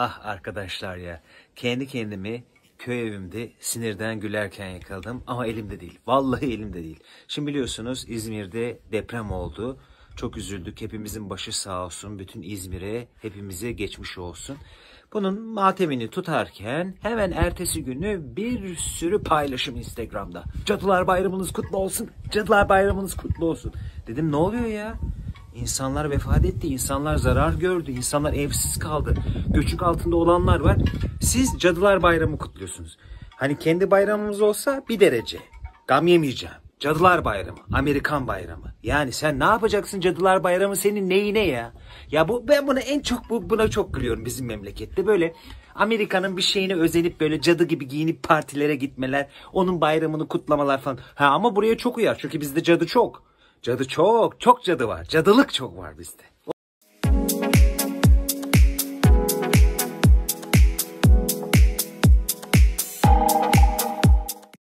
Ah arkadaşlar ya, kendi kendimi köy evimde sinirden gülerken yakaladım ama elimde değil. Vallahi elimde değil. Şimdi biliyorsunuz İzmir'de deprem oldu. Çok üzüldük. Hepimizin başı sağ olsun. Bütün İzmir'e, hepimize geçmiş olsun. Bunun matemini tutarken hemen ertesi günü bir sürü paylaşım Instagram'da. Cadılar bayramınız kutlu olsun. Cadılar bayramınız kutlu olsun. Dedim ne oluyor ya? İnsanlar vefat etti, insanlar zarar gördü, insanlar evsiz kaldı. Göçük altında olanlar var. Siz Cadılar Bayramı kutluyorsunuz. Hani kendi bayramımız olsa bir derece. Gam yemeyeceğim. Cadılar Bayramı, Amerikan Bayramı. Yani sen ne yapacaksın Cadılar Bayramı senin neyine ya? Ya ben buna çok gülüyorum bizim memlekette. Böyle Amerika'nın bir şeyine özenip böyle cadı gibi giyinip partilere gitmeler, onun bayramını kutlamalar falan. Ha ama buraya çok uyar çünkü bizde cadı çok. Cadı çok, çok cadı var. Cadılık çok var bizde.